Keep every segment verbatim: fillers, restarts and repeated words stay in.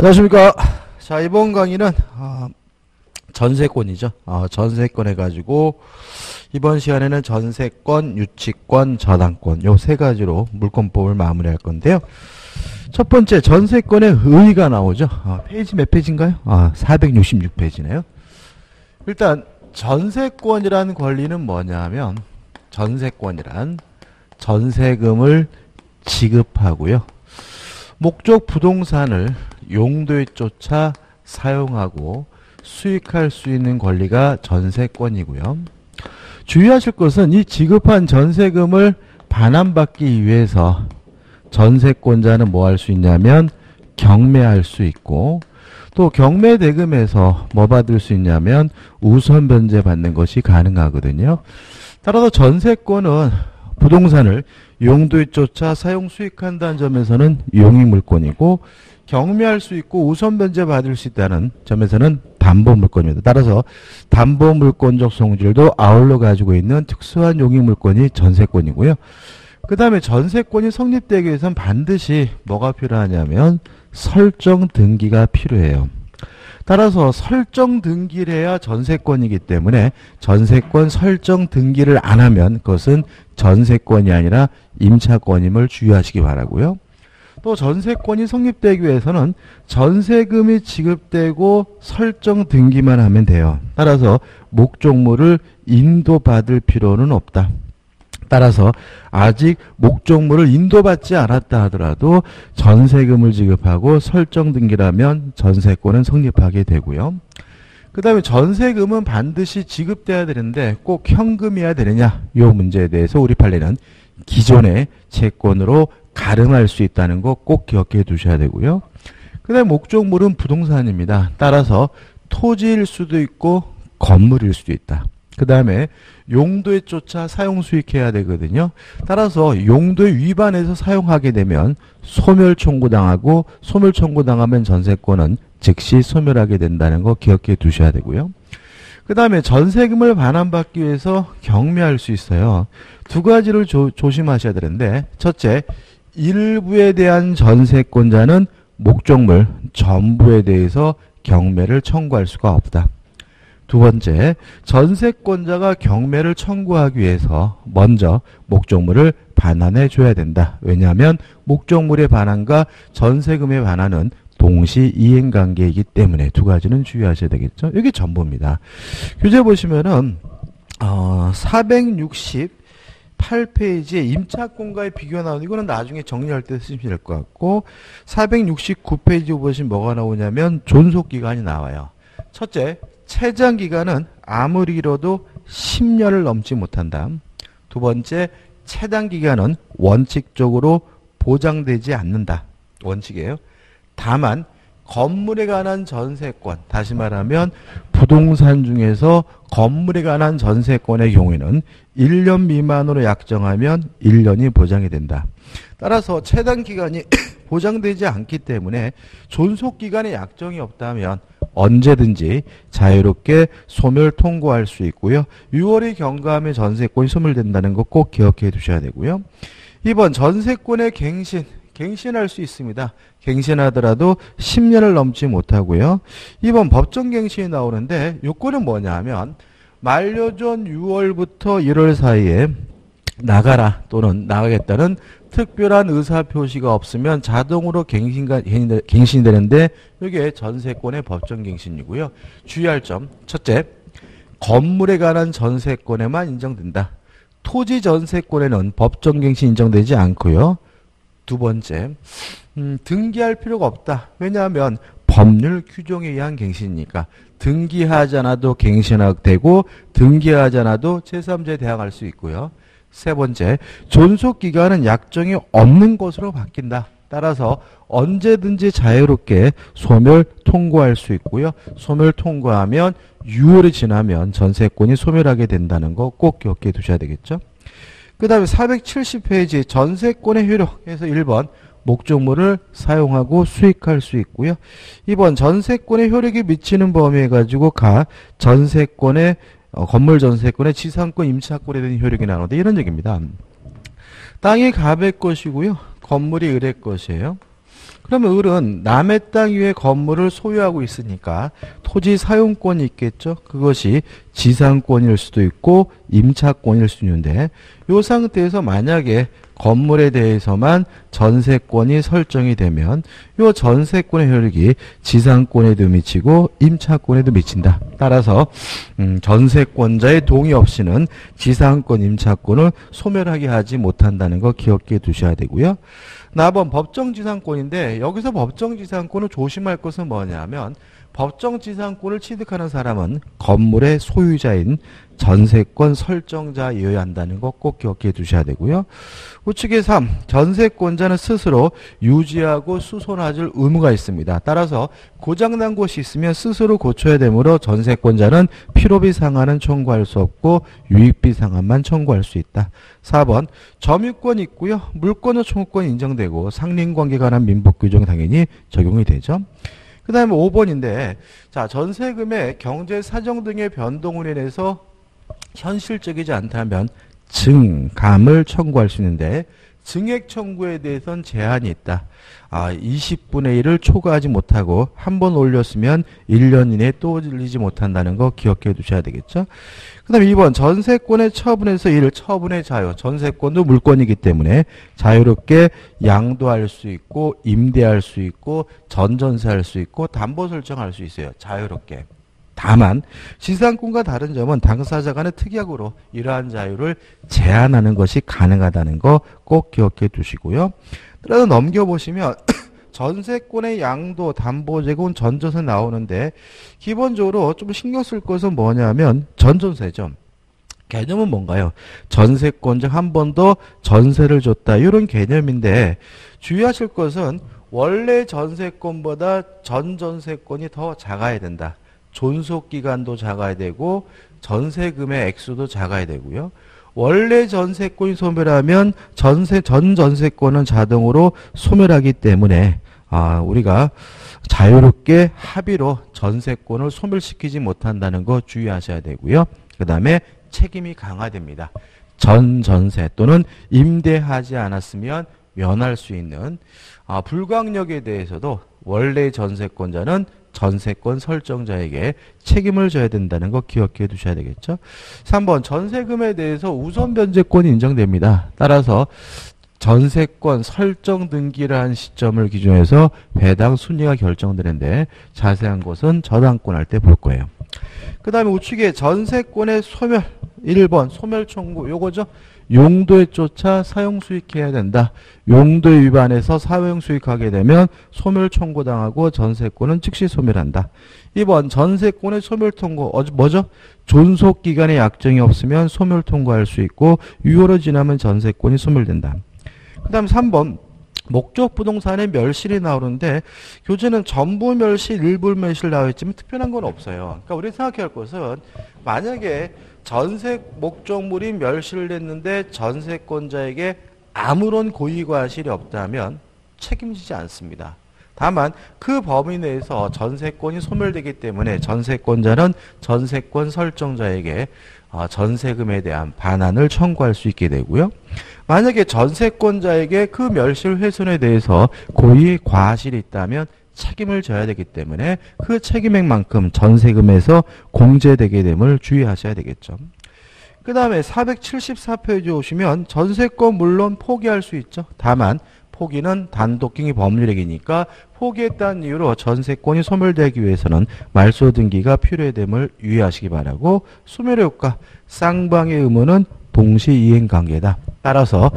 안녕하십니까. 자, 이번 강의는 어, 전세권이죠. 어, 전세권 해가지고 이번 시간에는 전세권, 유치권, 저당권 요 세 가지로 물권법을 마무리할 건데요. 첫 번째 전세권의 의의가 나오죠. 어, 페이지 몇 페이지인가요? 아, 사백육십육 페이지네요. 일단 전세권이란 권리는 뭐냐면 전세권이란 전세금을 지급하고요. 목적 부동산을 용도에 쫓아 사용하고 수익할 수 있는 권리가 전세권이고요. 주의하실 것은 이 지급한 전세금을 반환받기 위해서 전세권자는 뭐 할 수 있냐면 경매할 수 있고 또 경매 대금에서 뭐 받을 수 있냐면 우선 변제 받는 것이 가능하거든요. 따라서 전세권은 부동산을 용도에 쫓아 사용 수익한다는 점에서는 용익물권이고 경매할 수 있고 우선 변제 받을 수 있다는 점에서는 담보물권입니다. 따라서 담보물권적 성질도 아울러 가지고 있는 특수한 용익물권이 전세권이고요. 그 다음에 전세권이 성립되기 위해서는 반드시 뭐가 필요하냐면 설정 등기가 필요해요. 따라서 설정 등기를 해야 전세권이기 때문에 전세권 설정 등기를 안 하면 그것은 전세권이 아니라 임차권임을 주의하시기 바라고요. 또 전세권이 성립되기 위해서는 전세금이 지급되고 설정 등기만 하면 돼요. 따라서 목적물을 인도받을 필요는 없다. 따라서 아직 목적물을 인도받지 않았다 하더라도 전세금을 지급하고 설정 등기라면 전세권은 성립하게 되고요. 그 다음에 전세금은 반드시 지급돼야 되는데 꼭 현금이어야 되느냐 이 문제에 대해서 우리 판례는 기존의 채권으로 가름할 수 있다는 거 꼭 기억해 두셔야 되고요. 그 다음에 목적물은 부동산입니다. 따라서 토지일 수도 있고 건물일 수도 있다. 그 다음에 용도에 쫓아 사용 수익해야 되거든요. 따라서 용도에 위반해서 사용하게 되면 소멸 청구당하고 소멸 청구당하면 전세권은 즉시 소멸하게 된다는 거 기억해 두셔야 되고요. 그 다음에 전세금을 반환받기 위해서 경매할 수 있어요. 두 가지를 조, 조심하셔야 되는데 첫째, 일부에 대한 전세권자는 목적물 전부에 대해서 경매를 청구할 수가 없다. 두 번째, 전세권자가 경매를 청구하기 위해서 먼저 목적물을 반환해 줘야 된다. 왜냐하면 목적물의 반환과 전세금의 반환은 동시 이행관계이기 때문에 두 가지는 주의하셔야 되겠죠. 이게 전부입니다. 교재 보시면은 어, 사백육십팔 페이지에 임차권과의 비교가 나오는데 이거는 나중에 정리할 때 쓰시면 될 것 같고 사백육십구 페이지 보시면 뭐가 나오냐면 존속기간이 나와요. 첫째, 채장기간은 아무리 길어도 십 년을 넘지 못한다. 두 번째, 채당기간은 원칙적으로 보장되지 않는다. 원칙이에요. 다만 건물에 관한 전세권, 다시 말하면 부동산 중에서 건물에 관한 전세권의 경우에는 일 년 미만으로 약정하면 일 년이 보장이 된다. 따라서 채당기간이 보장되지 않기 때문에 존속기간의 약정이 없다면 언제든지 자유롭게 소멸 통고할 수 있고요. 유월이 경과하면 전세권이 소멸된다는 거 꼭 기억해 두셔야 되고요. 이번 전세권의 갱신, 갱신할 수 있습니다. 갱신하더라도 십 년을 넘지 못하고요. 이번 법정 갱신이 나오는데 요건은 뭐냐면 만료 전 유월부터 일월 사이에 나가라 또는 나가겠다는 특별한 의사표시가 없으면 자동으로 갱신가, 갱신이 되는데 이게 전세권의 법정갱신이고요. 주의할 점, 첫째, 건물에 관한 전세권에만 인정된다. 토지 전세권에는 법정갱신 인정되지 않고요. 두 번째, 음, 등기할 필요가 없다. 왜냐하면 법률 규정에 의한 갱신이니까 등기하지 않아도 갱신되고 등기하지 않아도 제삼자에 대항할 수 있고요. 세 번째, 존속기간은 약정이 없는 것으로 바뀐다. 따라서 언제든지 자유롭게 소멸 통고할 수 있고요. 소멸 통고하면 유월이 지나면 전세권이 소멸하게 된다는 거 꼭 기억해 두셔야 되겠죠. 그 다음에 사백칠십 페이지 전세권의 효력에서 일 번 목적물을 사용하고 수익할 수 있고요. 이 번 전세권의 효력이 미치는 범위에 가지고 가 전세권의 어, 건물 전세권의 지상권, 임차권에 대한 효력이 나오는데 이런 얘기입니다. 땅이 갑의 것이고요. 건물이 을의 것이에요. 그러면 을은 남의 땅 위에 건물을 소유하고 있으니까 토지 사용권이 있겠죠. 그것이 지상권일 수도 있고 임차권일 수도 있는데 이 상태에서 만약에 건물에 대해서만 전세권이 설정이 되면 이 전세권의 효력이 지상권에도 미치고 임차권에도 미친다. 따라서 음, 전세권자의 동의 없이는 지상권, 임차권을 소멸하게 하지 못한다는 거 기억해 두셔야 되고요. 사 번 법정지상권인데 여기서 법정지상권을 조심할 것은 뭐냐면 법정지상권을 취득하는 사람은 건물의 소유자인 전세권 설정자이어야 한다는 거 꼭 기억해 두셔야 되고요. 우측의 삼, 전세권자는 스스로 유지하고 수손할 의무가 있습니다. 따라서 고장난 곳이 있으면 스스로 고쳐야 되므로 전세권자는 필요비 상한은 청구할 수 없고 유익비 상한만 청구할 수 있다. 사 번 점유권이 있고요. 물권은 청구권이 인정되고 상린관계에 관한 민법규정이 당연히 적용이 되죠. 그 다음에 오 번인데 자 전세금의 경제 사정 등의 변동으로 인해서 현실적이지 않다면 증감을 청구할 수 있는데 증액 청구에 대해서는 제한이 있다. 아, 이십분의 일을 초과하지 못하고 한 번 올렸으면 일 년 이내에 또 올리지 못한다는 거 기억해 두셔야 되겠죠. 그 다음 이 번 전세권의 처분에서 일, 처분의 자유. 전세권도 물권이기 때문에 자유롭게 양도할 수 있고 임대할 수 있고 전전세할 수 있고 담보 설정할 수 있어요. 자유롭게. 다만 지상권과 다른 점은 당사자 간의 특약으로 이러한 자유를 제한하는 것이 가능하다는 거 꼭 기억해 두시고요. 따라서 넘겨보시면 전세권의 양도, 담보 제공, 전전세 나오는데 기본적으로 좀 신경 쓸 것은 뭐냐면 전전세죠. 개념은 뭔가요? 전세권자 한 번 더 전세를 줬다. 이런 개념인데 주의하실 것은 원래 전세권보다 전전세권이 더 작아야 된다. 존속기간도 작아야 되고 전세금의 액수도 작아야 되고요. 원래 전세권이 소멸하면 전세, 전 전세권은 자동으로 소멸하기 때문에 아, 우리가 자유롭게 합의로 전세권을 소멸시키지 못한다는 거 주의하셔야 되고요. 그 다음에 책임이 강화됩니다. 전 전세 또는 임대하지 않았으면 면할 수 있는 아, 불강력에 대해서도 원래 전세권자는 전세권 설정자에게 책임을 져야 된다는 거 기억해 두셔야 되겠죠. 삼 번 전세금에 대해서 우선 변제권이 인정됩니다. 따라서 전세권 설정 등기를 한 시점을 기준으로 해서 배당 순위가 결정되는데 자세한 것은 저당권 할 때 볼 거예요. 그 다음에 우측에 전세권의 소멸 일 번 소멸 청구 요거죠. 용도에 쫓아 사용수익해야 된다. 용도에 위반해서 사용수익하게 되면 소멸 청구당하고 전세권은 즉시 소멸한다. 이 번 전세권의 소멸 통고 뭐죠? 존속기간의 약정이 없으면 소멸 통고할 수 있고 유효로 지나면 전세권이 소멸된다. 그 다음 삼 번 목적 부동산의 멸실이 나오는데 교재는 전부 멸실, 일부 멸실 나와있지만 특별한 건 없어요. 그러니까 우리 생각해야 할 것은 만약에 전세 목적물이 멸실됐는데 전세권자에게 아무런 고의과실이 없다면 책임지지 않습니다. 다만 그 범위 내에서 전세권이 소멸되기 때문에 전세권자는 전세권 설정자에게 전세금에 대한 반환을 청구할 수 있게 되고요. 만약에 전세권자에게 그 멸실 훼손에 대해서 고의과실이 있다면 책임을 져야 되기 때문에 그 책임액만큼 전세금에서 공제되게 됨을 주의하셔야 되겠죠. 그 다음에 사백칠십사 페이지 오시면 전세권 물론 포기할 수 있죠. 다만 포기는 단독행위 법률행위니까 포기했다는 이유로 전세권이 소멸되기 위해서는 말소 등기가 필요됨을 유의하시기 바라고 소멸의 효과, 쌍방의 의무는 동시 이행관계다. 따라서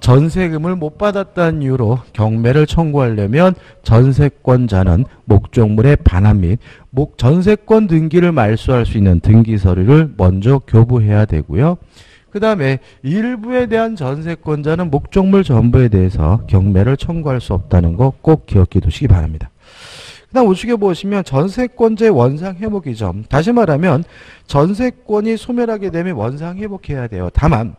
전세금을 못 받았다는 이유로 경매를 청구하려면 전세권자는 목적물의 반환 및 목 전세권 등기를 말소할 수 있는 등기 서류를 먼저 교부해야 되고요. 그 다음에 일부에 대한 전세권자는 목적물 전부에 대해서 경매를 청구할 수 없다는 거 꼭 기억해 두시기 바랍니다. 그 다음 우측에 보시면 전세권자의 원상회복이죠. 다시 말하면 전세권이 소멸하게 되면 원상회복해야 돼요. 다만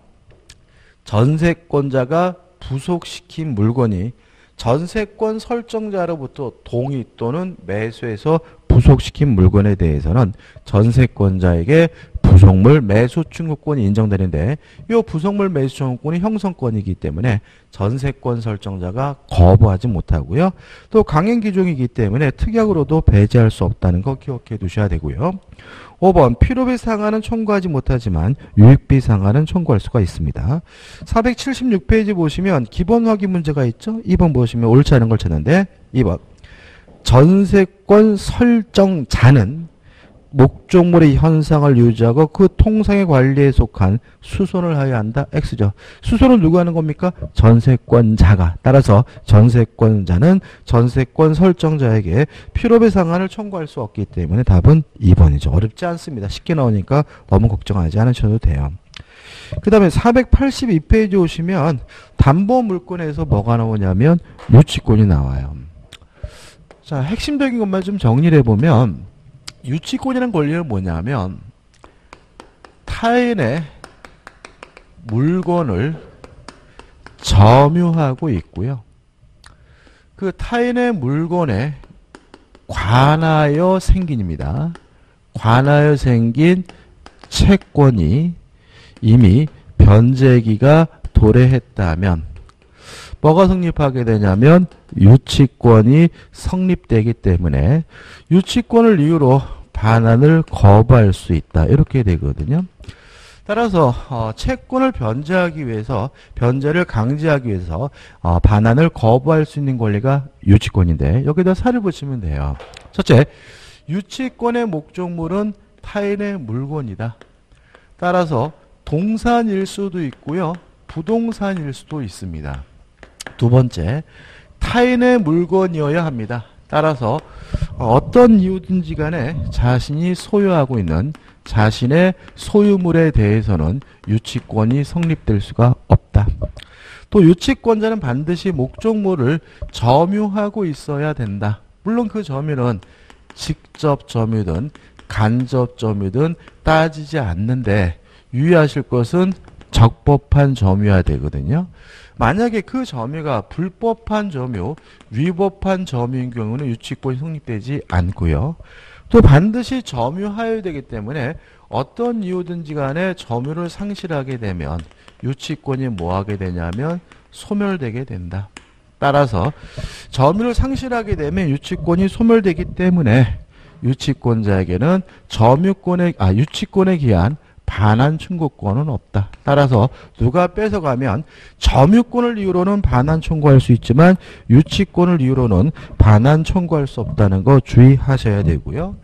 전세권자가 부속시킨 물건이 전세권 설정자로부터 동의 또는 매수해서 부속시킨 물건에 대해서는 전세권자에게 부속물 매수 청구권이 인정되는데 이 부속물 매수 청구권이 형성권이기 때문에 전세권 설정자가 거부하지 못하고요. 또 강행기종이기 때문에 특약으로도 배제할 수 없다는 거 기억해 두셔야 되고요. 오 번 필요비 상한은 청구하지 못하지만 유익비 상한은 청구할 수가 있습니다. 사백칠십육 페이지 보시면 기본 확인 문제가 있죠. 이 번 보시면 옳지 않은 걸 찾는데 이 번 전세권 설정자는 목적물의 현상을 유지하고 그 통상의 관리에 속한 수손을 하여야 한다. X죠. 수손은 누구 하는 겁니까? 전세권자가. 따라서 전세권자는 전세권 설정자에게 필요비 상한을 청구할 수 없기 때문에 답은 이 번이죠. 어렵지 않습니다. 쉽게 나오니까 너무 걱정하지 않으셔도 돼요. 그 다음에 사백팔십이 페이지 오시면 담보물권에서 뭐가 나오냐면 유치권이 나와요. 자, 핵심적인 것만 좀 정리를 해보면 유치권이라는 권리는 뭐냐면 타인의 물건을 점유하고 있고요. 그 타인의 물건에 관하여 생긴입니다. 관하여 생긴 채권이 이미 변제기가 도래했다면 뭐가 성립하게 되냐면 유치권이 성립되기 때문에 유치권을 이유로 반환을 거부할 수 있다. 이렇게 되거든요. 따라서 채권을 변제하기 위해서 변제를 강제하기 위해서 반환을 거부할 수 있는 권리가 유치권인데 여기다 살을 붙이면 돼요. 첫째, 유치권의 목적물은 타인의 물건이다. 따라서 동산일 수도 있고요. 부동산일 수도 있습니다. 두 번째, 타인의 물건이어야 합니다. 따라서 어떤 이유든지 간에 자신이 소유하고 있는 자신의 소유물에 대해서는 유치권이 성립될 수가 없다. 또 유치권자는 반드시 목적물을 점유하고 있어야 된다. 물론 그 점유는 직접 점유든 간접 점유든 따지지 않는데 유의하실 것은 적법한 점유해야 되거든요. 만약에 그 점유가 불법한 점유, 위법한 점유인 경우는 유치권이 성립되지 않고요. 또 반드시 점유하여야 되기 때문에 어떤 이유든지 간에 점유를 상실하게 되면 유치권이 뭐하게 되냐면 소멸되게 된다. 따라서 점유를 상실하게 되면 유치권이 소멸되기 때문에 유치권자에게는 점유권에, 아, 유치권에 기한 반환 청구권은 없다. 따라서 누가 뺏어가면 점유권을 이유로는 반환 청구할 수 있지만 유치권을 이유로는 반환 청구할 수 없다는 거 주의하셔야 되고요.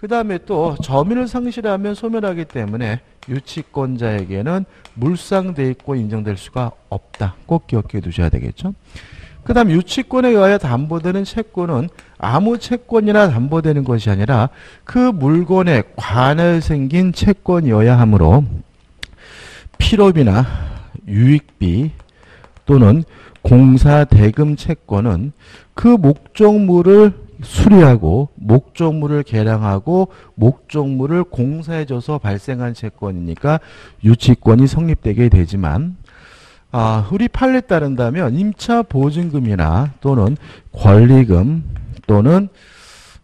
그 다음에 또 점유를 상실하면 소멸하기 때문에 유치권자에게는 물상대위권 인정될 수가 없다. 꼭 기억해 두셔야 되겠죠. 그 다음 유치권에 의하여 담보되는 채권은 아무 채권이나 담보되는 것이 아니라 그 물건에 관하여 생긴 채권이어야 하므로 필요비나 유익비 또는 공사대금 채권은 그 목적물을 수리하고 목적물을 개량하고 목적물을 공사해줘서 발생한 채권이니까 유치권이 성립되게 되지만 아, 우리 판례에 따른다면 임차 보증금이나 또는 권리금 또는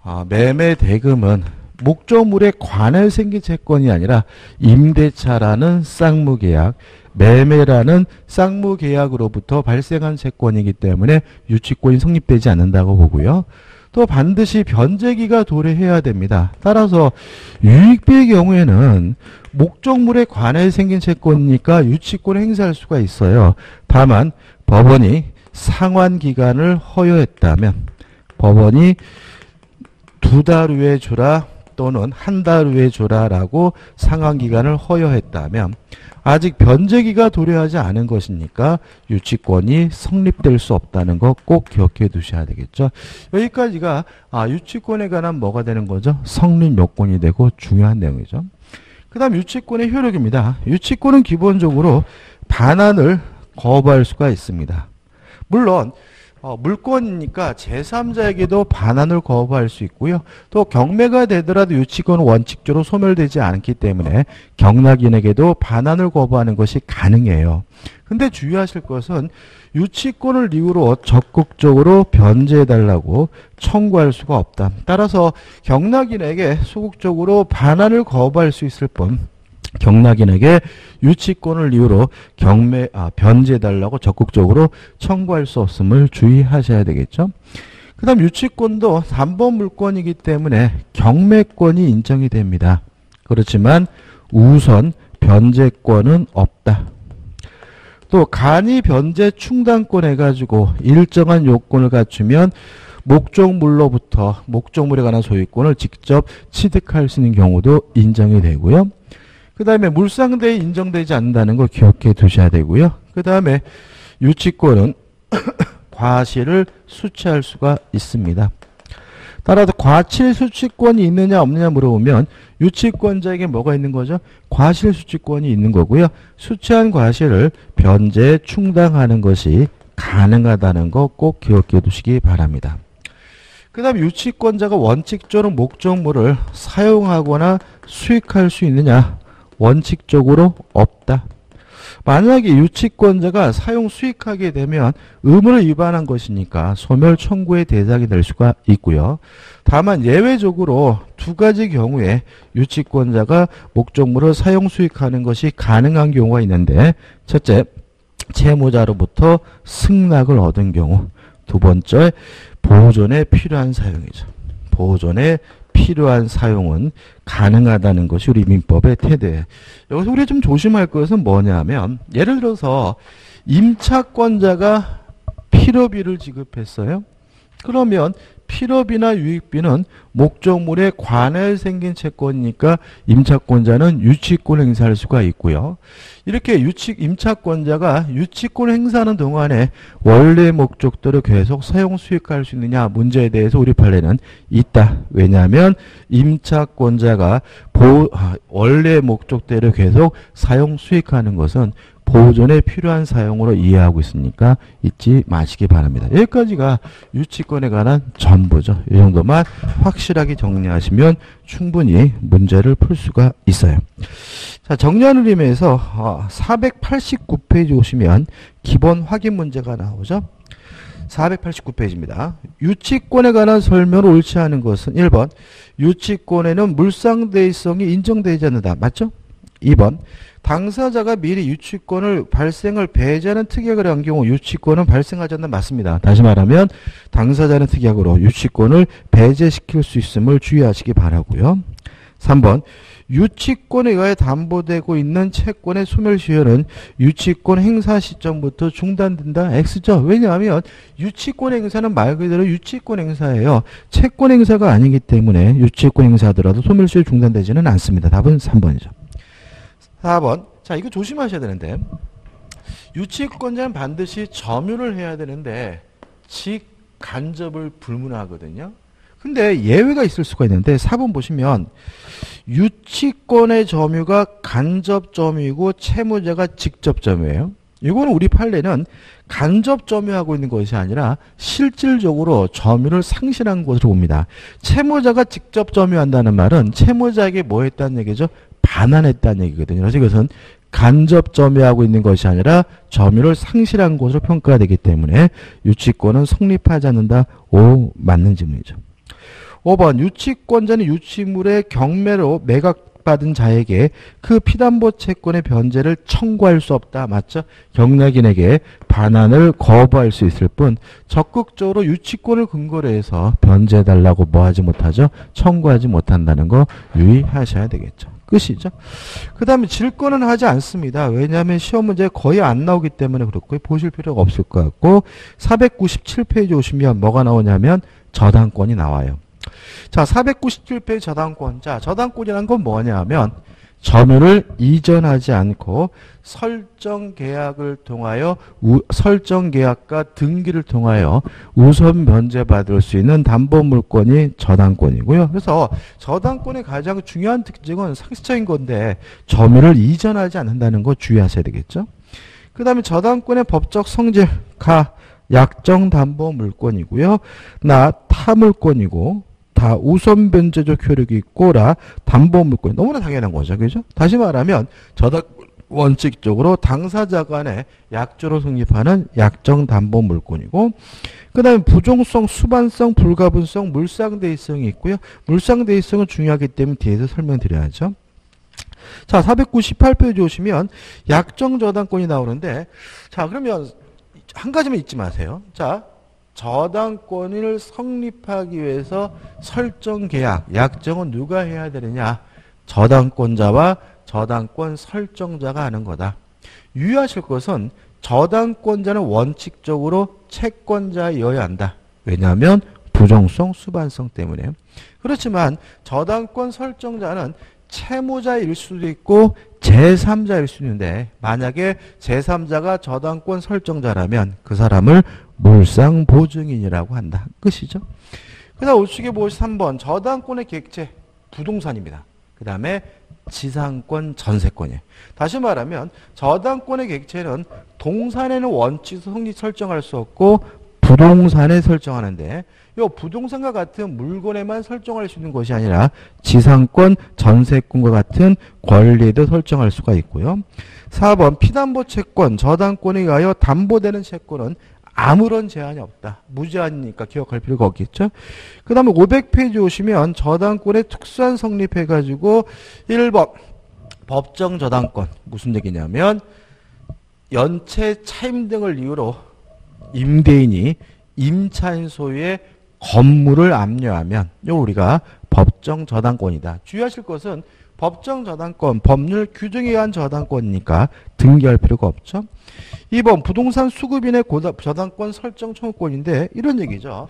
아, 매매 대금은 목적물에 관하여 생긴 채권이 아니라 임대차라는 쌍무계약, 매매라는 쌍무계약으로부터 발생한 채권이기 때문에 유치권이 성립되지 않는다고 보고요. 또 반드시 변제기가 도래해야 됩니다. 따라서 유익비의 경우에는 목적물에 관해 생긴 채권이니까 유치권을 행사할 수가 있어요. 다만 법원이 상환기간을 허여했다면 법원이 두 달 후에 주라 또는 한 달 후에 주라라고 상환기간을 허여했다면 아직 변제기가 도래하지 않은 것이니까 유치권이 성립될 수 없다는 거 꼭 기억해 두셔야 되겠죠. 여기까지가 아, 유치권에 관한 뭐가 되는 거죠? 성립 요건이 되고 중요한 내용이죠. 그 다음 유치권의 효력입니다. 유치권은 기본적으로 반환을 거부할 수가 있습니다. 물론 어, 물권이니까 제삼자에게도 반환을 거부할 수 있고요. 또 경매가 되더라도 유치권 원칙적으로 소멸되지 않기 때문에 경락인에게도 반환을 거부하는 것이 가능해요. 근데 주의하실 것은 유치권을 이유로 적극적으로 변제해달라고 청구할 수가 없다. 따라서 경락인에게 소극적으로 반환을 거부할 수 있을 뿐 경락인에게 유치권을 이유로 경매, 아, 변제해달라고 적극적으로 청구할 수 없음을 주의하셔야 되겠죠. 그 다음 유치권도 담보물권이기 때문에 경매권이 인정이 됩니다. 그렇지만 우선 변제권은 없다. 또 간이 변제 충당권 해가지고 일정한 요건을 갖추면 목적물로부터 목적물에 관한 소유권을 직접 취득할 수 있는 경우도 인정이 되고요. 그 다음에 물상대에 인정되지 않는다는 걸 기억해 두셔야 되고요. 그 다음에 유치권은 과실을 수취할 수가 있습니다. 따라서 과실 수취권이 있느냐 없느냐 물어보면 유치권자에게 뭐가 있는 거죠? 과실 수취권이 있는 거고요. 수취한 과실을 변제 충당하는 것이 가능하다는 거 꼭 기억해 두시기 바랍니다. 그 다음 유치권자가 원칙적으로 목적물을 사용하거나 수익할 수 있느냐? 원칙적으로 없다. 만약에 유치권자가 사용 수익하게 되면 의무를 위반한 것이니까 소멸 청구의 대상이 될 수가 있고요. 다만 예외적으로 두 가지 경우에 유치권자가 목적물을 사용 수익하는 것이 가능한 경우가 있는데, 첫째, 채무자로부터 승낙을 얻은 경우, 두 번째, 보존에 필요한 사용이죠. 보존에 필요한 사용은 가능하다는 것이 우리 민법의 태도예요. 여기서 우리가 좀 조심할 것은 뭐냐면, 예를 들어서 임차권자가 필요비를 지급했어요. 그러면 필요비나 유익비는 목적물에 관해 생긴 채권이니까 임차권자는 유치권 행사할 수가 있고요. 이렇게 유치, 임차권자가 유치권 행사하는 동안에 원래 목적대로 계속 사용 수익할 수 있느냐 문제에 대해서 우리 판례는 있다. 왜냐하면 임차권자가 보, 원래 목적대로 계속 사용 수익하는 것은 보존에 필요한 사용으로 이해하고 있으니까 잊지 마시기 바랍니다. 여기까지가 유치권에 관한 전부죠. 이 정도만 확실하게 정리하시면 충분히 문제를 풀 수가 있어요. 자, 정리하는 의미에서 사백팔십구 페이지 오시면 기본 확인 문제가 나오죠. 사백팔십구 페이지입니다. 유치권에 관한 설명을 옳지 않은 것은 일 번 유치권에는 물상대의성이 인정되지 않는다. 맞죠? 이 번 당사자가 미리 유치권을 발생을 배제하는 특약을 한 경우 유치권은 발생하지 않는다. 맞습니다. 다시 말하면 당사자는 특약으로 유치권을 배제시킬 수 있음을 주의하시기 바라고요. 삼 번 유치권에 의하여 담보되고 있는 채권의 소멸시효는 유치권 행사 시점부터 중단된다. X죠. 왜냐하면 유치권 행사는 말 그대로 유치권 행사예요. 채권 행사가 아니기 때문에 유치권 행사하더라도 소멸시효 중단되지는 않습니다. 답은 삼 번이죠. 사 번. 자, 이거 조심하셔야 되는데, 유치권자는 반드시 점유를 해야 되는데 직간접을 불문하거든요. 근데 예외가 있을 수가 있는데, 사 번 보시면 유치권의 점유가 간접 점유이고 채무자가 직접 점유예요. 이거는 우리 판례는 간접 점유하고 있는 것이 아니라 실질적으로 점유를 상실한 것으로 봅니다. 채무자가 직접 점유한다는 말은 채무자에게 뭐 했다는 얘기죠? 반환했다는 얘기거든요. 그래서 이것은 간접 점유하고 있는 것이 아니라 점유를 상실한 것으로 평가되기 때문에 유치권은 성립하지 않는다. 오, 맞는 질문이죠. 오 번 유치권자는 유치물의 경매로 매각받은 자에게 그 피담보 채권의 변제를 청구할 수 없다. 맞죠? 경락인에게 반환을 거부할 수 있을 뿐 적극적으로 유치권을 근거로 해서 변제해달라고 뭐 하지 못하죠? 청구하지 못한다는 거 유의하셔야 되겠죠. 끝이죠. 그 다음에 질권은 하지 않습니다. 왜냐하면 시험 문제 거의 안 나오기 때문에 그렇고 보실 필요가 없을 것 같고, 사백구십칠 페이지 오시면 뭐가 나오냐면 저당권이 나와요. 자, 사백구십칠 페이지 저당권. 자, 저당권이란 건 뭐냐면 점유를 이전하지 않고 설정 계약을 통하여 우, 설정 계약과 등기를 통하여 우선 변제받을 수 있는 담보물권이 저당권이고요. 그래서 저당권의 가장 중요한 특징은 상시적인 건데 점유를 이전하지 않는다는 거 주의하셔야 되겠죠. 그 다음에 저당권의 법적 성질, 가, 약정담보물권이고요. 나 타물권이고 다 우선 변제적 효력이 있고라 담보물권이 너무나 당연한 거죠. 그죠? 다시 말하면 저당 원칙적으로 당사자 간의 약조로 성립하는 약정담보물권이고, 그 다음에 부종성, 수반성, 불가분성, 물상대의성이 있고요. 물상대의성은 중요하기 때문에 뒤에서 설명드려야죠. 자, 사백구십팔 페이지 오시면 약정저당권이 나오는데, 자, 그러면 한 가지만 잊지 마세요. 자, 저당권을 성립하기 위해서 설정계약, 약정은 누가 해야 되느냐? 저당권자와 저당권 설정자가 하는 거다. 유의하실 것은 저당권자는 원칙적으로 채권자여야 한다. 왜냐하면 부종성, 수반성 때문에. 그렇지만 저당권 설정자는 채무자일 수도 있고 제삼자일 수도 있는데, 만약에 제삼자가 저당권 설정자라면 그 사람을 물상보증인이라고 한다. 끝이죠. 그 다음 우측에 보시면 삼 번 저당권의 객체 부동산입니다. 그 다음에 지상권, 전세권이에요. 다시 말하면 저당권의 객체는 동산에는 원칙 성립 설정할 수 없고 부동산에 설정하는데, 요 부동산과 같은 물건에만 설정할 수 있는 것이 아니라 지상권, 전세권과 같은 권리에도 설정할 수가 있고요. 사 번 피담보 채권, 저당권에 의하여 담보되는 채권은 아무런 제한이 없다. 무제한이니까 기억할 필요가 없겠죠. 그 다음에 오백 페이지 오시면 저당권의 특수한 성립해가지고 일 번 법정 저당권. 무슨 얘기냐면 연체 차임 등을 이유로 임대인이 임차인 소유의 건물을 압류하면 요 우리가 법정 저당권이다. 주의하실 것은 법정 저당권, 법률 규정에 의한 저당권이니까 등기할 필요가 없죠. 이 번 부동산 수급인의 고다, 저당권 설정 청구권인데 이런 얘기죠.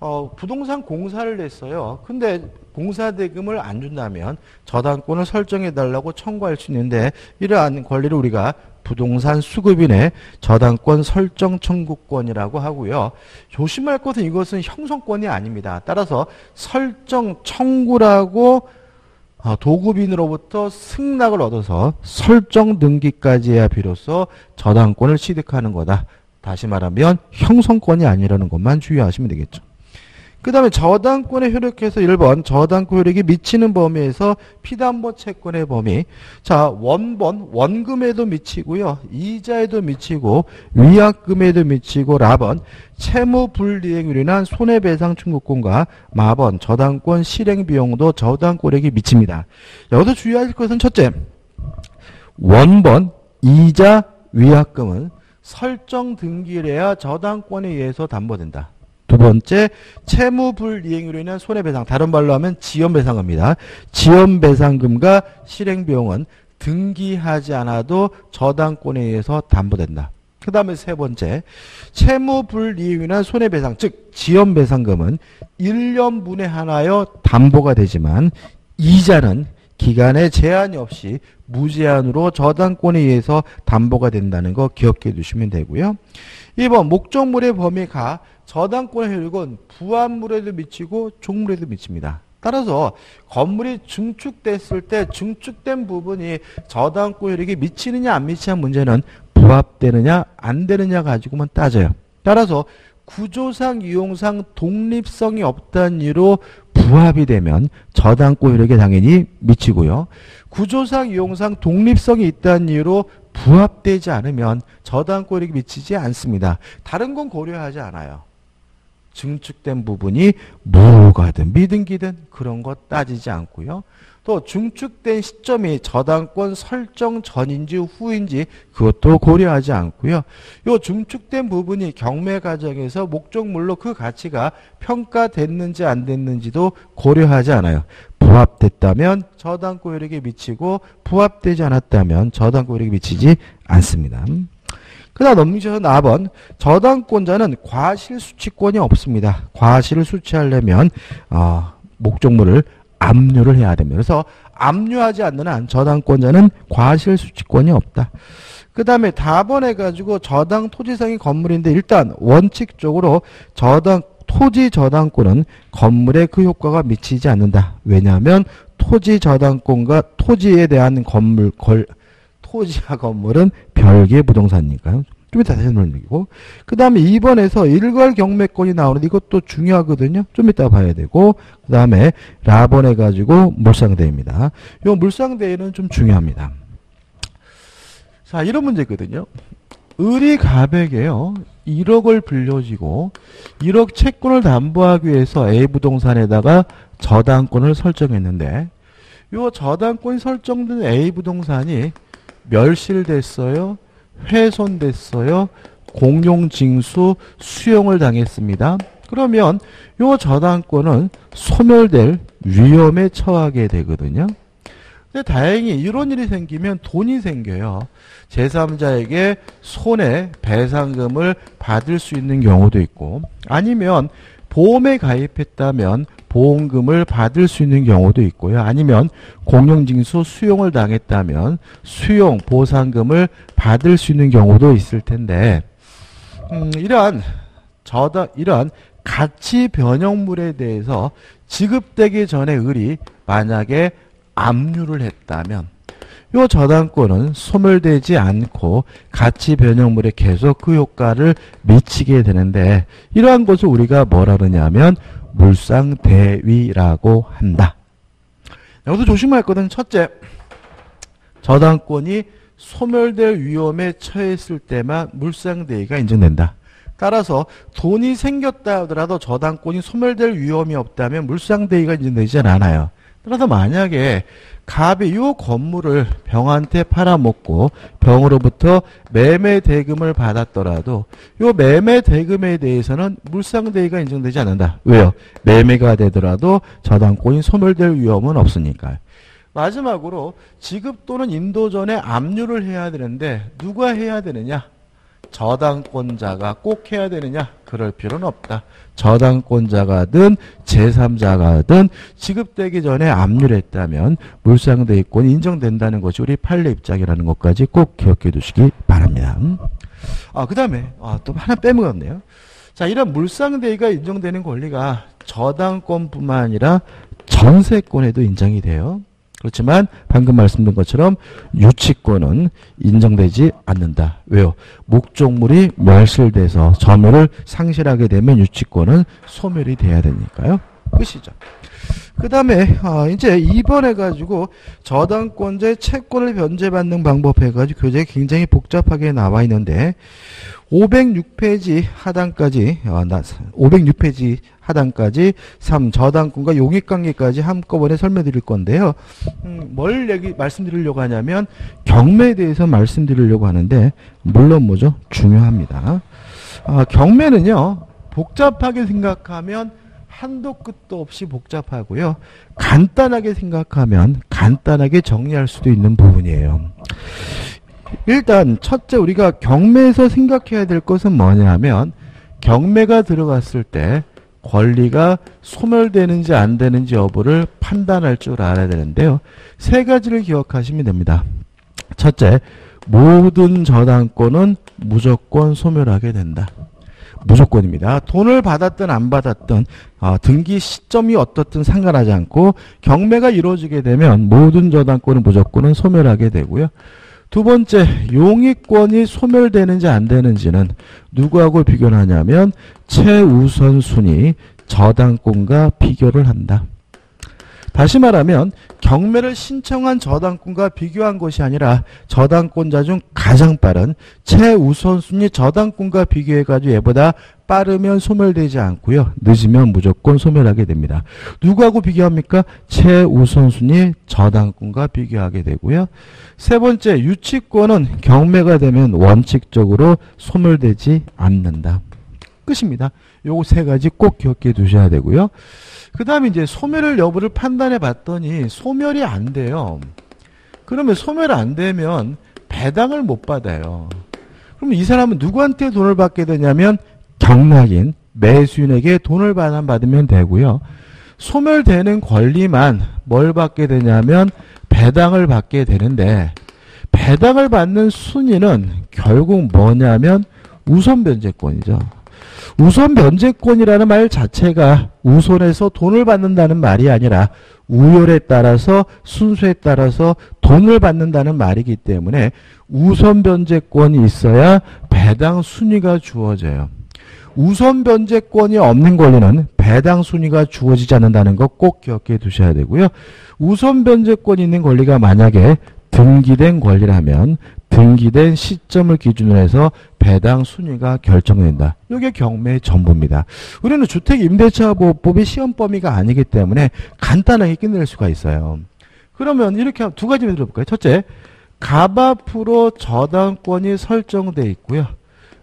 어, 부동산 공사를 했어요. 근데 공사 대금을 안 준다면 저당권을 설정해달라고 청구할 수 있는데, 이러한 권리를 우리가 부동산 수급인의 저당권 설정 청구권이라고 하고요. 조심할 것은 이것은 형성권이 아닙니다. 따라서 설정 청구라고 도급인으로부터 승낙을 얻어서 설정 등기까지 해야 비로소 저당권을 취득하는 거다. 다시 말하면 형성권이 아니라는 것만 주의하시면 되겠죠. 그 다음에 저당권에 효력해서 일 번 저당권 효력이 미치는 범위에서 피담보 채권의 범위. 자, 원본, 원금에도 미치고요. 이자에도 미치고 위약금에도 미치고, 라번 채무 불이행으로 인한 손해배상 청구권과 마번 저당권 실행 비용도 저당권 효력이 미칩니다. 여기서 주의하실 것은 첫째, 원본, 이자, 위약금은 설정 등기를 해야 저당권에 의해서 담보된다. 두 번째, 채무불이행으로 인한 손해배상, 다른 말로 하면 지연배상금입니다. 지연배상금과 실행비용은 등기하지 않아도 저당권에 의해서 담보된다. 그 다음에 세 번째, 채무불이행으로 인한 손해배상, 즉 지연배상금은 일 년분에 한하여 담보가 되지만 이자는 기간에 제한이 없이 무제한으로 저당권에 의해서 담보가 된다는 거 기억해 두시면 되고요. 이 번 목적물의 범위가 저당권의 효력은 부합물에도 미치고 종물에도 미칩니다. 따라서 건물이 증축됐을 때 증축된 부분이 저당권 효력이 미치느냐 안 미치느냐 문제는 부합되느냐 안 되느냐 가지고만 따져요. 따라서 구조상, 이용상 독립성이 없다는 이유로 부합이 되면 저당권 효력에 당연히 미치고요. 구조상, 이용상 독립성이 있다는 이유로 부합되지 않으면 저당권 효력이 미치지 않습니다. 다른 건 고려하지 않아요. 증축된 부분이 무효가든 미등기든 그런 거 따지지 않고요. 또 증축된 시점이 저당권 설정 전인지 후인지 그것도 고려하지 않고요. 요 증축된 부분이 경매 과정에서 목적물로 그 가치가 평가됐는지 안 됐는지도 고려하지 않아요. 부합됐다면 저당권 효력에 미치고 부합되지 않았다면 저당권 효력에 미치지 않습니다. 그 다음 넘기셔서 사 번 저당권자는 과실수취권이 없습니다. 과실을 수취하려면 어, 목적물을 압류를 해야 됩니다. 그래서 압류하지 않는 한 저당권자는 과실수취권이 없다. 그 다음에 사 번 해가지고 저당 토지상의 건물인데, 일단 원칙적으로 저당 토지 저당권은 건물에 그 효과가 미치지 않는다. 왜냐하면 토지 저당권과 토지에 대한 건물 걸 토지와 건물은 별개의 부동산이니까요. 좀 이따 다시 설명드리고, 그 다음에 이 번에서 일괄 경매권이 나오는데 이것도 중요하거든요. 좀 이따 봐야 되고, 그 다음에 사 번 해가지고 물상대입니다. 요 물상대는 좀 중요합니다. 자, 이런 문제거든요. 을이갑에게요, 일억을 빌려주고 일억 채권을 담보하기 위해서 A 부동산에다가 저당권을 설정했는데, 요 저당권이 설정된 A 부동산이 멸실됐어요, 훼손됐어요, 공용징수 수용을 당했습니다. 그러면 요 저당권은 소멸될 위험에 처하게 되거든요. 근데 다행히 이런 일이 생기면 돈이 생겨요. 제삼자에게 손해배상금을 받을 수 있는 경우도 있고, 아니면 보험에 가입했다면 보험금을 받을 수 있는 경우도 있고요. 아니면 공용징수 수용을 당했다면 수용 보상금을 받을 수 있는 경우도 있을 텐데, 음, 이러한 저당, 이러한 가치 변형물에 대해서 지급되기 전에 을이 만약에 압류를 했다면 요 저당권은 소멸되지 않고 가치 변형물에 계속 그 효과를 미치게 되는데, 이러한 것을 우리가 뭐라 그러냐면 물상대위라고 한다. 여기서 조심할 것은, 첫째, 저당권이 소멸될 위험에 처했을 때만 물상대위가 인정된다. 따라서 돈이 생겼다 하더라도 저당권이 소멸될 위험이 없다면 물상대위가 인정되지 않아요. 따라서 만약에 갑이 이 건물을 병한테 팔아먹고 병으로부터 매매 대금을 받았더라도 이 매매 대금에 대해서는 물상대위가 인정되지 않는다. 왜요? 매매가 되더라도 저당권이 소멸될 위험은 없으니까요. 마지막으로 지급 또는 인도 전에 압류를 해야 되는데, 누가 해야 되느냐? 저당권자가 꼭 해야 되느냐? 그럴 필요는 없다. 저당권자가든 제삼자가든 지급되기 전에 압류를 했다면 물상대위권이 인정된다는 것이 우리 판례 입장이라는 것까지 꼭 기억해 두시기 바랍니다. 아, 그 다음에 아, 또 하나 빼먹었네요. 자, 이런 물상대위가 인정되는 권리가 저당권뿐만 아니라 전세권에도 인정이 돼요. 그렇지만 방금 말씀드린 것처럼 유치권은 인정되지 않는다. 왜요? 목적물이 멸실돼서 점유를 상실하게 되면 유치권은 소멸이 돼야 되니까요. 끝이죠. 그 다음에 아 이제 이 번 해가지고 저당권자의 채권을 변제받는 방법 해가지고 교재에 굉장히 복잡하게 나와 있는데, 오백육 페이지 하단까지 오백육 페이지 하단까지 삼 저당권과 용익관계까지 한꺼번에 설명드릴 건데요. 음, 뭘 얘기 말씀드리려고 하냐면 경매에 대해서 말씀드리려고 하는데, 물론 뭐죠? 중요합니다. 아, 경매는요, 복잡하게 생각하면 한도 끝도 없이 복잡하고요, 간단하게 생각하면 간단하게 정리할 수도 있는 부분이에요. 일단 첫째, 우리가 경매에서 생각해야 될 것은 뭐냐면, 경매가 들어갔을 때 권리가 소멸되는지 안 되는지 여부를 판단할 줄 알아야 되는데요. 세 가지를 기억하시면 됩니다. 첫째, 모든 저당권은 무조건 소멸하게 된다. 무조건입니다. 돈을 받았든 안 받았든 어, 등기 시점이 어떻든 상관하지 않고 경매가 이루어지게 되면 모든 저당권은 무조건은 소멸하게 되고요. 두 번째, 용익권이 소멸되는지 안 되는지는 누구하고 비교하냐면 최우선순위 저당권과 비교를 한다. 다시 말하면 경매를 신청한 저당권과 비교한 것이 아니라 저당권자 중 가장 빠른 최우선순위 저당권과 비교해가지고 얘보다 빠르면 소멸되지 않고요, 늦으면 무조건 소멸하게 됩니다. 누구하고 비교합니까? 최우선순위 저당권과 비교하게 되고요. 세 번째, 유치권은 경매가 되면 원칙적으로 소멸되지 않는다. 끝입니다. 요거 세 가지 꼭 기억해 두셔야 되고요. 그 다음에 이제 소멸을 여부를 판단해 봤더니 소멸이 안 돼요. 그러면 소멸 안 되면 배당을 못 받아요. 그럼 이 사람은 누구한테 돈을 받게 되냐면 경락인, 매수인에게 돈을 반환받으면 되고요. 소멸되는 권리만 뭘 받게 되냐면 배당을 받게 되는데, 배당을 받는 순위는 결국 뭐냐면 우선 변제권이죠. 우선 면제권이라는 말 자체가 우선해서 돈을 받는다는 말이 아니라 우열에 따라서 순서에 따라서 돈을 받는다는 말이기 때문에 우선 면제권이 있어야 배당 순위가 주어져요. 우선 면제권이 없는 권리는 배당 순위가 주어지지 않는다는 거 꼭 기억해 두셔야 되고요. 우선 면제권이 있는 권리가 만약에 등기된 권리라면 등기된 시점을 기준으로 해서 배당 순위가 결정된다. 이게 경매의 전부입니다. 우리는 주택임대차보호법이 시험 범위가 아니기 때문에 간단하게 끝낼 수가 있어요. 그러면 이렇게 두 가지를 들어볼까요? 첫째, 갑 앞으로 저당권이 설정돼 있고요.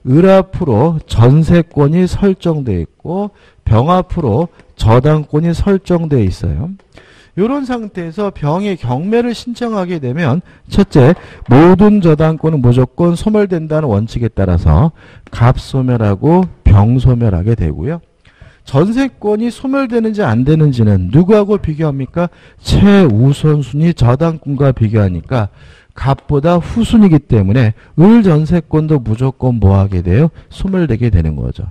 을 앞으로 전세권이 설정돼 있고 병 앞으로 저당권이 설정돼 있어요. 이런 상태에서 병이 경매를 신청하게 되면 첫째, 모든 저당권은 무조건 소멸된다는 원칙에 따라서 갑 소멸하고 병 소멸하게 되고요. 전세권이 소멸되는지 안 되는지는 누구하고 비교합니까? 최우선순위 저당권과 비교하니까 갑보다 후순위이기 때문에 을 전세권도 무조건 뭐하게 돼요? 소멸되게 되는 거죠.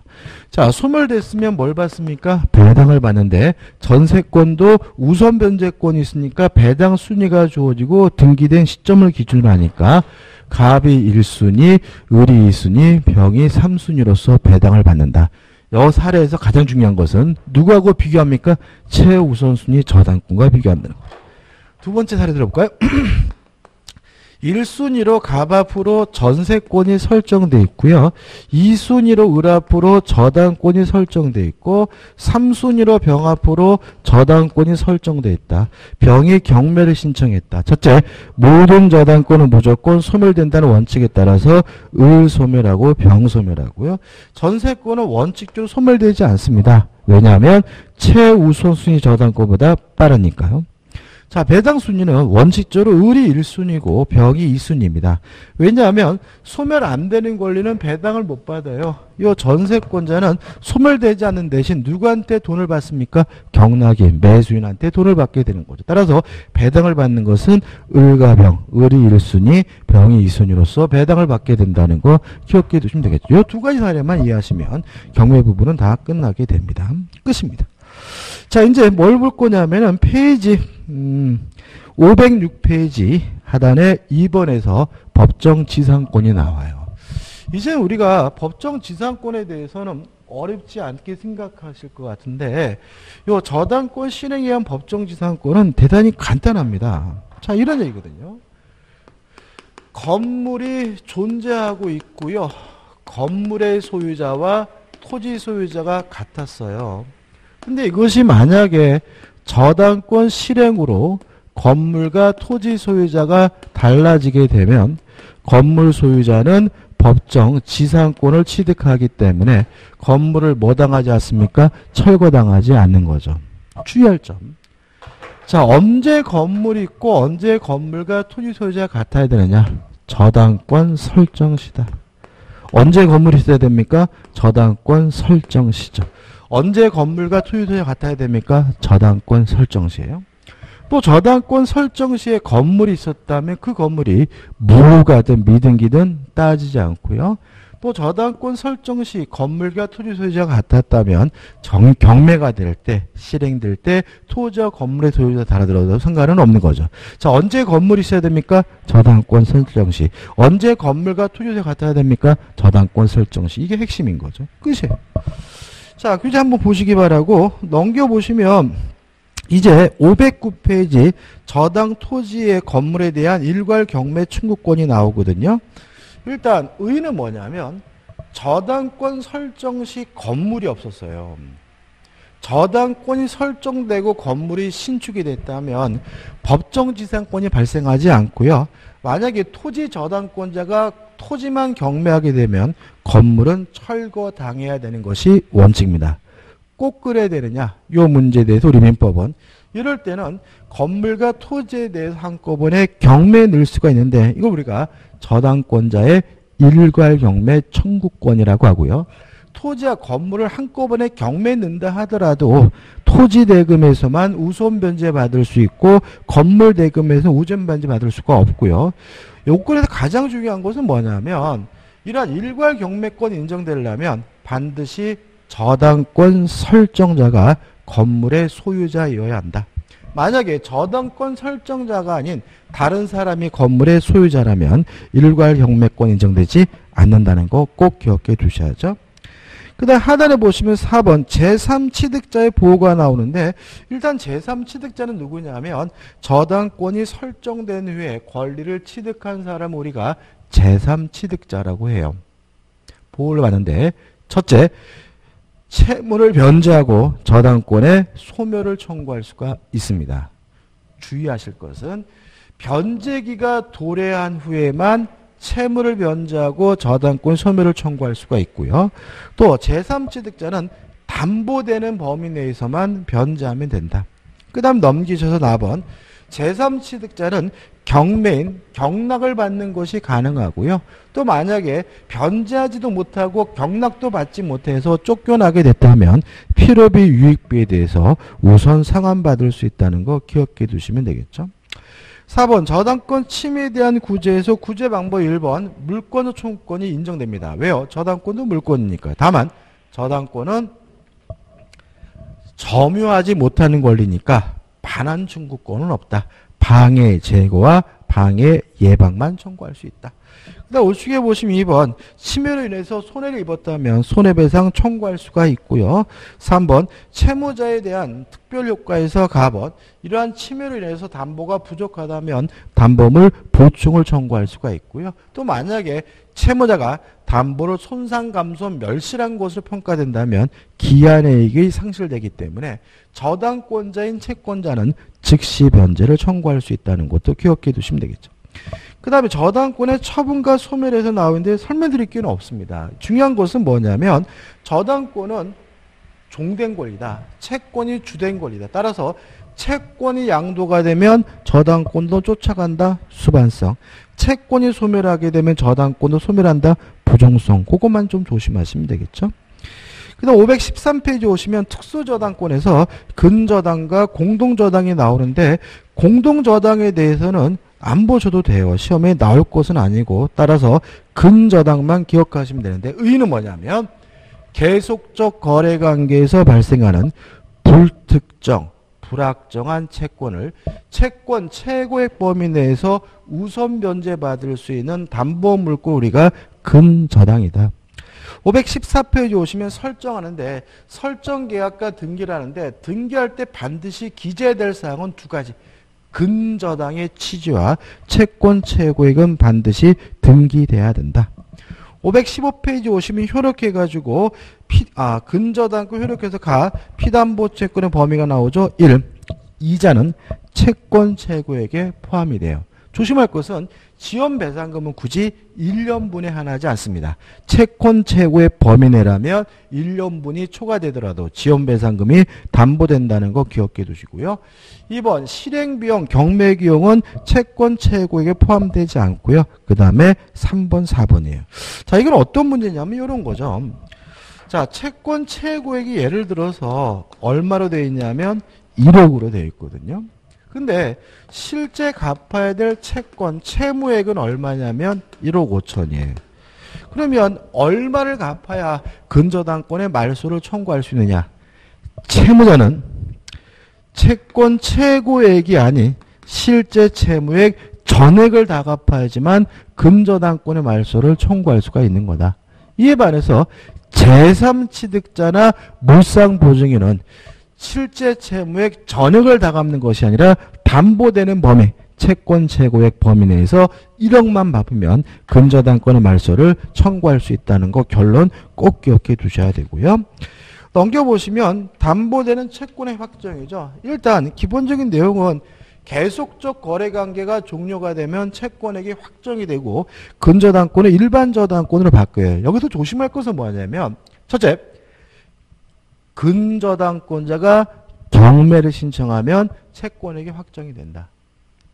자, 소멸됐으면 뭘 받습니까? 배당을 받는데 전세권도 우선 변제권이 있으니까 배당 순위가 주어지고 등기된 시점을 기준으로 하니까 갑이 일 순위, 을이 이 순위, 병이 삼 순위로서 배당을 받는다. 이 사례에서 가장 중요한 것은 누구하고 비교합니까? 최우선순위 저당권과 비교한다는 거. 두 번째 사례 들어볼까요? 일 순위로 갑 앞으로 전세권이 설정돼 있고요. 이 순위로 을 앞으로 저당권이 설정돼 있고 삼 순위로 병 앞으로 저당권이 설정돼 있다. 병이 경매를 신청했다. 첫째, 모든 저당권은 무조건 소멸된다는 원칙에 따라서 을 소멸하고 병 소멸하고요. 전세권은 원칙적으로 소멸되지 않습니다. 왜냐하면 최우선순위 저당권보다 빠르니까요. 자, 배당 순위는 원칙적으로 을이 일 순위고 병이 이 순위입니다. 왜냐하면 소멸 안 되는 권리는 배당을 못 받아요. 이 전세권자는 소멸되지 않는 대신 누구한테 돈을 받습니까? 경락인, 매수인한테 돈을 받게 되는 거죠. 따라서 배당을 받는 것은 을과 병, 을이 일 순위, 병이 이 순위로서 배당을 받게 된다는 거 기억해 두시면 되겠죠. 이 두 가지 사례만 이해하시면 경매 부분은 다 끝나게 됩니다. 끝입니다. 자, 이제 뭘 볼 거냐면은 페이지 음, 오백육 페이지 하단에 이 번에서 법정지상권이 나와요. 이제 우리가 법정지상권에 대해서는 어렵지 않게 생각하실 것 같은데 요 저당권 실행에 의한 법정지상권은 대단히 간단합니다. 자, 이런 얘기거든요. 건물이 존재하고 있고요. 건물의 소유자와 토지 소유자가 같았어요. 근데 이것이 만약에 저당권 실행으로 건물과 토지 소유자가 달라지게 되면 건물 소유자는 법정 지상권을 취득하기 때문에 건물을 뭐 당하지 않습니까? 철거당하지 않는 거죠. 주의할 점. 자, 언제 건물이 있고 언제 건물과 토지 소유자가 같아야 되느냐? 저당권 설정 시다. 언제 건물이 있어야 됩니까? 저당권 설정 시죠. 언제 건물과 토지 소유자가 같아야 됩니까? 저당권 설정 시에요. 또 저당권 설정 시에 건물이 있었다면 그 건물이 무가든 미등기든 따지지 않고요. 또 저당권 설정 시 건물과 토지 소유자가 같았다면 정, 경매가 될 때, 실행될 때 토지와 건물의 소유자가 달아들어도 상관은 없는 거죠. 자, 언제 건물이 있어야 됩니까? 저당권 설정 시. 언제 건물과 토지 소유자가 같아야 됩니까? 저당권 설정 시. 이게 핵심인 거죠. 끝이에요. 자, 교재 한번 보시기 바라고 넘겨보시면 이제 오백구 페이지 저당 토지의 건물에 대한 일괄 경매 청구권이 나오거든요. 일단 의의는 뭐냐면 저당권 설정 시 건물이 없었어요. 저당권이 설정되고 건물이 신축이 됐다면 법정지상권이 발생하지 않고요. 만약에 토지 저당권자가 토지만 경매하게 되면 건물은 철거당해야 되는 것이 원칙입니다. 꼭 그래야 되느냐? 이 문제에 대해서 우리 민법은 이럴 때는 건물과 토지에 대해서 한꺼번에 경매에 넣을 수가 있는데 이거 우리가 저당권자의 일괄 경매 청구권이라고 하고요. 토지와 건물을 한꺼번에 경매에 넣는다 하더라도 토지 대금에서만 우선 변제 받을 수 있고 건물 대금에서 우선 변제 받을 수가 없고요. 요건에서 가장 중요한 것은 뭐냐면 이러한 일괄 경매권이 인정되려면 반드시 저당권 설정자가 건물의 소유자여야 한다. 만약에 저당권 설정자가 아닌 다른 사람이 건물의 소유자라면 일괄 경매권 인정되지 않는다는 거 꼭 기억해 두셔야죠. 그 다음 하단에 보시면 사 번 제삼 취득자의 보호가 나오는데, 일단 제삼 취득자는 누구냐면 저당권이 설정된 후에 권리를 취득한 사람을 우리가 제삼 취득자라고 해요. 보호를 받는데, 첫째, 채무를 변제하고 저당권의 소멸을 청구할 수가 있습니다. 주의하실 것은 변제기가 도래한 후에만 채무를 변제하고 저당권 소멸을 청구할 수가 있고요. 또 제삼 취득자는 담보되는 범위 내에서만 변제하면 된다. 그 다음 넘기셔서 사 번 제삼 취득자는 경매인 경락을 받는 것이 가능하고요. 또 만약에 변제하지도 못하고 경락도 받지 못해서 쫓겨나게 됐다면 필요비 유익비에 대해서 우선 상환받을 수 있다는 거 기억해 두시면 되겠죠. 사 번 저당권 침해에 대한 구제에서 구제 방법 일 번 물권 청구권이 인정됩니다. 왜요? 저당권도 물권이니까요. 다만 저당권은 점유하지 못하는 권리니까 반환 청구권은 없다. 방해 제거와 방해 예방만 청구할 수 있다. 그다음 우측에 보시면 이 번 침해로 인해서 손해를 입었다면 손해배상 청구할 수가 있고요. 삼 번 채무자에 대한 특별효과에서 가번 이러한 침해로 인해서 담보가 부족하다면 담보물 보충을 청구할 수가 있고요. 또 만약에 채무자가 담보로 손상, 감손, 멸실한 것으로 평가된다면 기한의익이 상실되기 때문에 저당권자인 채권자는 즉시 변제를 청구할 수 있다는 것도 기억해 두시면 되겠죠. 그 다음에 저당권의 처분과 소멸에서 나오는데 설명드릴 게 없습니다. 중요한 것은 뭐냐면 저당권은 종된 권리다. 채권이 주된 권리다. 따라서 채권이 양도가 되면 저당권도 쫓아간다. 수반성. 채권이 소멸하게 되면 저당권도 소멸한다. 부정성. 그것만 좀 조심하시면 되겠죠. 그 다음 오백십삼 페이지 오시면 특수저당권에서 근저당과 공동저당이 나오는데, 공동저당에 대해서는 안 보셔도 돼요. 시험에 나올 것은 아니고, 따라서 근저당만 기억하시면 되는데, 의의는 뭐냐면 계속적 거래관계에서 발생하는 불특정, 불확정한 채권을 채권 최고액 범위 내에서 우선 변제받을 수 있는 담보물고 우리가 근저당이다. 오백십사 페이지 오시면 설정하는데, 설정계약과 등기를 하는데 등기할 때 반드시 기재될 사항은 두 가지. 근저당의 취지와 채권 최고액은 반드시 등기돼야 된다. 오백십오 페이지 오시면 효력해가지고 피, 아 근저당권 효력해서 가 피담보 채권의 범위가 나오죠. 일. 이자는 채권 최고액에 포함이 돼요. 조심할 것은 지연배상금은 굳이 일 년분에 한하지 않습니다. 채권 최고의 범위 내라면 일 년분이 초과되더라도 지연배상금이 담보된다는 거 기억해 두시고요. 이 번 실행비용, 경매비용은 채권 최고액에 포함되지 않고요. 그 다음에 삼 번, 사 번이에요. 자, 이건 어떤 문제냐면 이런 거죠. 자, 채권 최고액이 예를 들어서 얼마로 되어 있냐면 일억으로 되어 있거든요. 근데 실제 갚아야 될 채권, 채무액은 얼마냐면 일억 오천이에요. 그러면 얼마를 갚아야 근저당권의 말소를 청구할 수 있느냐. 채무자는 채권 최고액이 아닌 실제 채무액 전액을 다 갚아야지만 근저당권의 말소를 청구할 수가 있는 거다. 이에 반해서 제삼 취득자나 물상보증인은 실제 채무액 전액을 다 갚는 것이 아니라 담보되는 범위, 채권 최고액 범위 내에서 일억만 갚으면 근저당권의 말소를 청구할 수 있다는 거 결론 꼭 기억해 두셔야 되고요. 넘겨보시면 담보되는 채권의 확정이죠. 일단 기본적인 내용은 계속적 거래관계가 종료가 되면 채권액이 확정이 되고 근저당권을 일반 저당권으로 바꿔요. 여기서 조심할 것은 뭐냐면, 첫째, 근저당권자가 경매를 신청하면 채권액이 확정이 된다.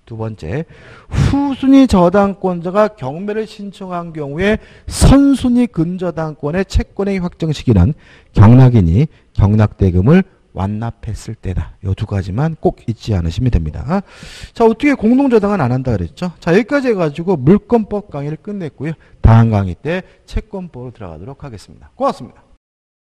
두 번째, 후순위 저당권자가 경매를 신청한 경우에 선순위 근저당권의 채권액 확정 시기는 경락인이 경락대금을 완납했을 때다. 이 두 가지만 꼭 잊지 않으시면 됩니다. 자, 어떻게 공동저당은 안 한다 그랬죠? 자, 여기까지 해가지고 물권법 강의를 끝냈고요. 다음 강의 때 채권법으로 들어가도록 하겠습니다. 고맙습니다.